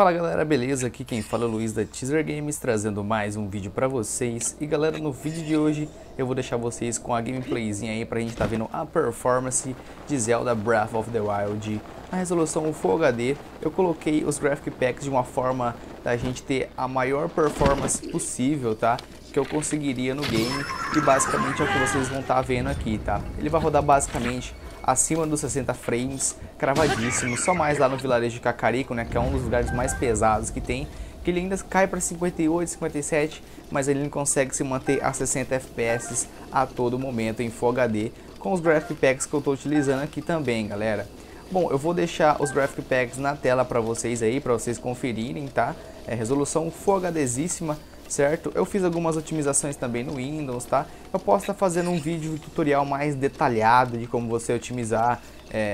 Fala galera, beleza? Aqui quem fala é o Luiz da Teaser Games, trazendo mais um vídeo pra vocês. E galera, no vídeo de hoje eu vou deixar vocês com a gameplayzinha aí pra gente tá vendo a performance de Zelda Breath of the Wild na resolução Full HD. Eu coloquei os Graphic Packs de uma forma da gente ter a maior performance possível, tá? Que eu conseguiria no game, e basicamente é o que vocês vão estar vendo aqui, tá? Ele vai rodar basicamente acima dos 60 frames, cravadíssimo, só mais lá no vilarejo de Cacarico, né, que é um dos lugares mais pesados que tem, que ele ainda cai para 58, 57, mas ele não consegue se manter a 60 FPS a todo momento em Full HD, com os Graphic Packs que eu estou utilizando aqui também, galera. Bom, eu vou deixar os Graphic Packs na tela para vocês aí, para vocês conferirem, tá? É resolução Full HDzíssima, certo? Eu fiz algumas otimizações também no Windows, tá? Eu posso estar fazendo um vídeo tutorial mais detalhado de como você otimizar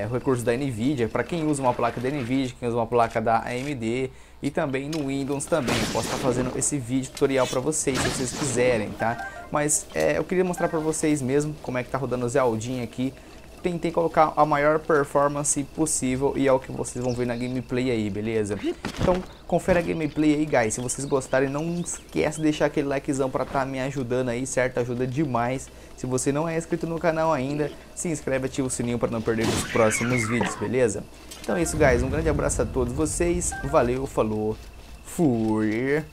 o recurso da NVIDIA, para quem usa uma placa da NVIDIA, quem usa uma placa da AMD, e também no Windows também. Eu posso estar fazendo esse vídeo tutorial para vocês, se vocês quiserem, tá? Mas eu queria mostrar para vocês mesmo como é que tá rodando o Zeldinha aqui. Tentei colocar a maior performance possível e é o que vocês vão ver na gameplay aí, beleza? Então, confere a gameplay aí, guys. Se vocês gostarem, não esquece de deixar aquele likezão pra tá me ajudando aí, certo? Ajuda demais. Se você não é inscrito no canal ainda, se inscreve e ativa o sininho pra não perder os próximos vídeos, beleza? Então é isso, guys. Um grande abraço a todos vocês. Valeu, falou, fui!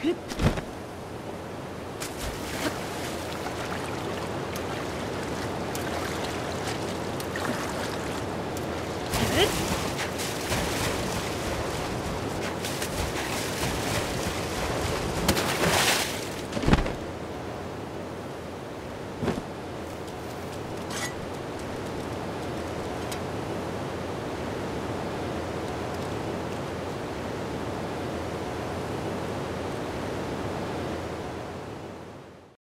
Hit!